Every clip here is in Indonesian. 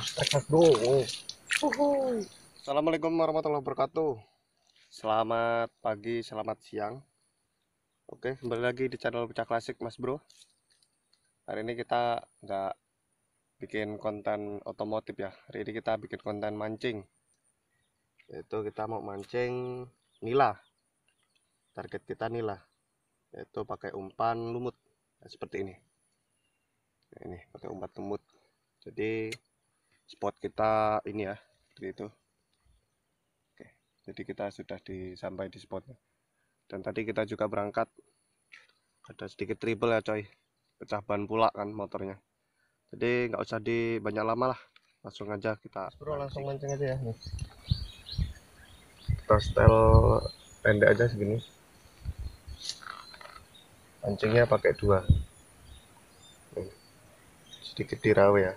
Strike doang. Assalamualaikum warahmatullahi wabarakatuh. Selamat pagi, selamat siang. Oke, kembali lagi di channel Bocah Klasik Mas Bro. Hari ini kita nggak bikin konten otomotif ya. Hari ini kita bikin konten mancing. Yaitu kita mau mancing nila. Target kita nila. Yaitu pakai umpan lumut. Nah, seperti ini. Nah, ini pakai umpan lumut. Jadi spot kita ini ya, seperti itu. Oke, jadi kita sudah sampai di spotnya. Dan tadi kita juga berangkat ada sedikit trouble ya coy, pecah ban pula kan motornya. Jadi nggak usah banyak lama lah, langsung aja kita. Bro, langsung mancing aja ya. Nih. Kita setel pendek aja segini. Mancingnya pakai dua. Sedikit dirawe ya.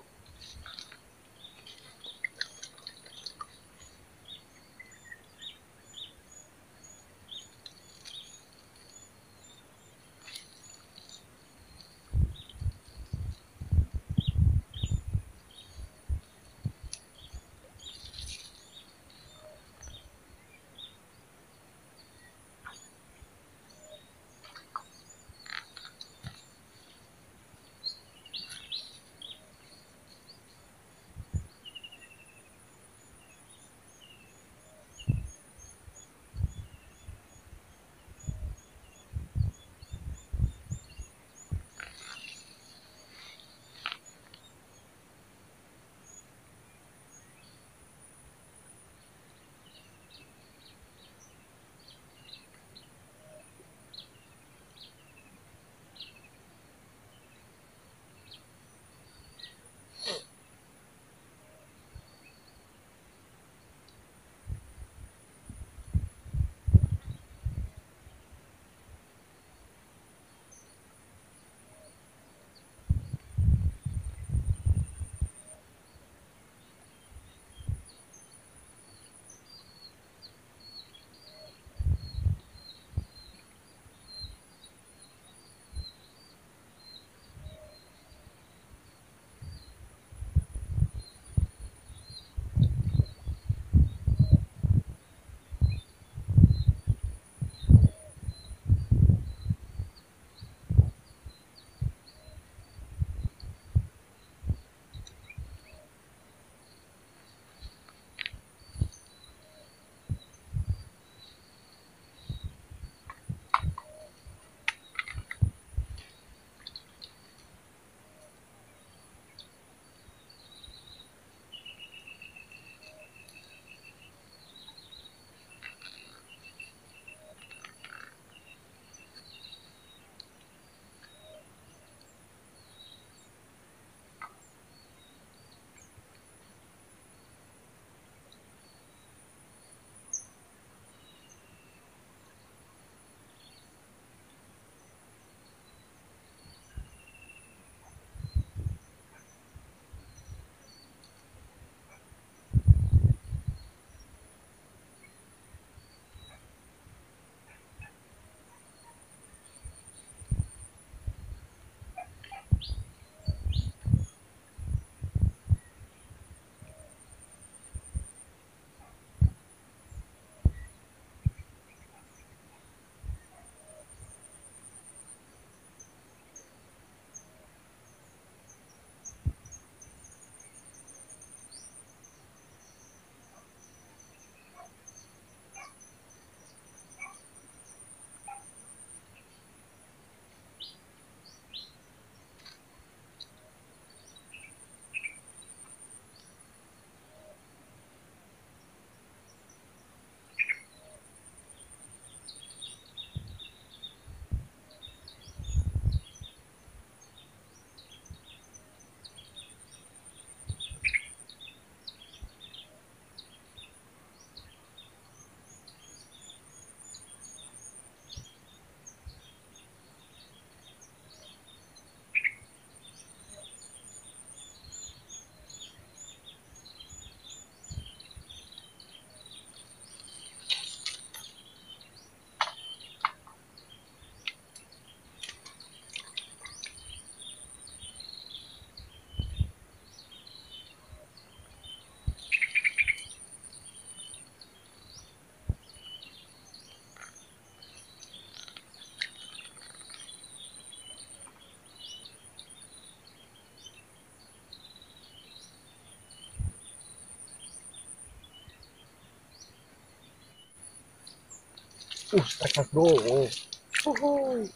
Strek bro. Uhuy.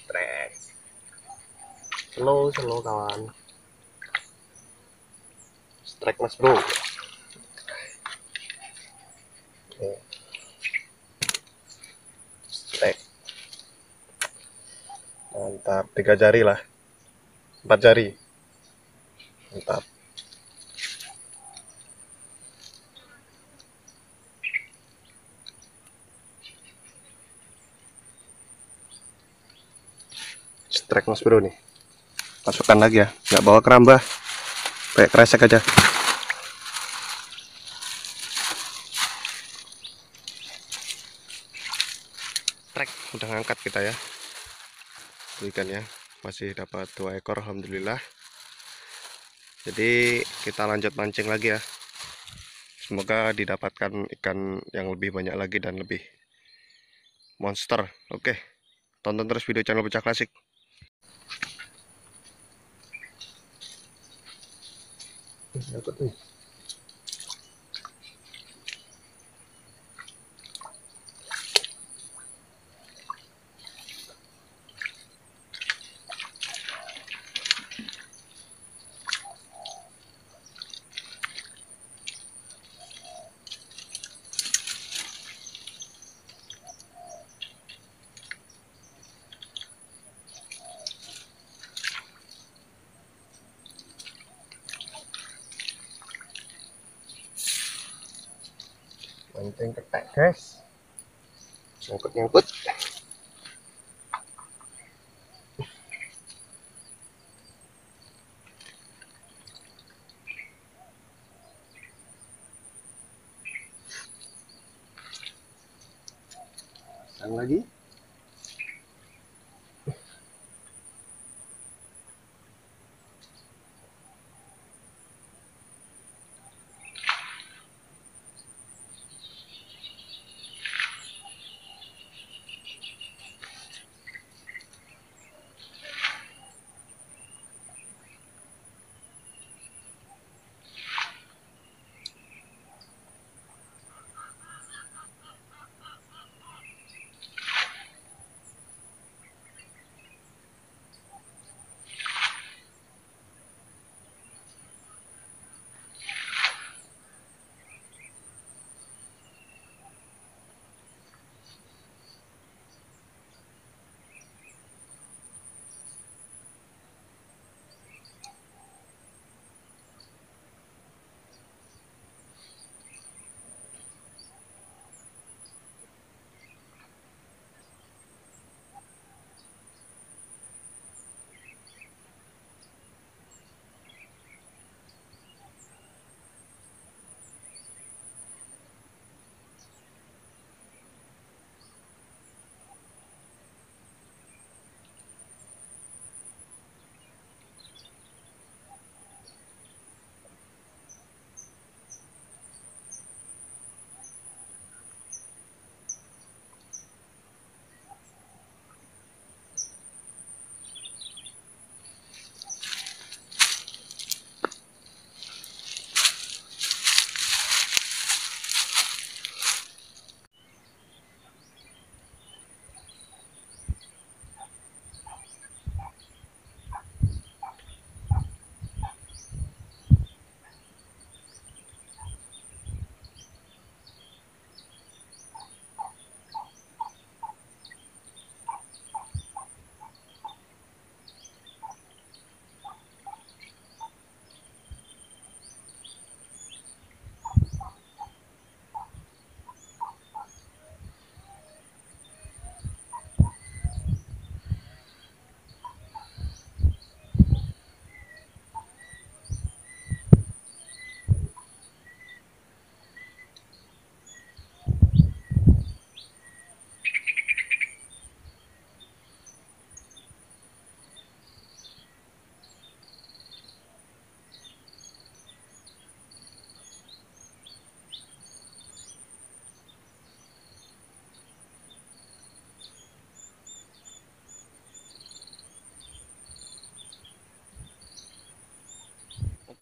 Strek. Slow kawan. Strek mas bro. Oke. Strek. Mantap, 3 jari lah. 4 jari. Mantap. Strek mas bro nih, masukkan lagi ya, nggak bawa keramba, kayak kresek aja. Strek, udah ngangkat kita ya, ikannya masih dapat 2 ekor, alhamdulillah. Jadi kita lanjut mancing lagi ya, semoga didapatkan ikan yang lebih banyak lagi dan lebih monster. Oke, tonton terus video channel Bocah Klasik. Dapat nih. Mancing ketek guys, nyangkut. Pasang lagi.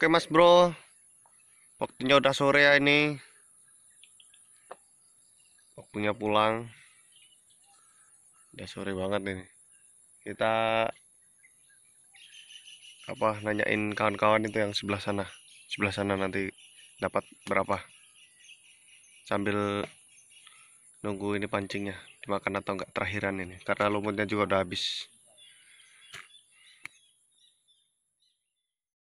Oke mas bro, waktunya udah sore ya ini, waktunya pulang. Udah sore banget nih. Kita nanyain kawan-kawan itu yang sebelah sana. Sebelah sana nanti dapat berapa. Sambil nunggu ini pancingnya dimakan atau enggak terakhiran ini, karena lumutnya juga udah habis.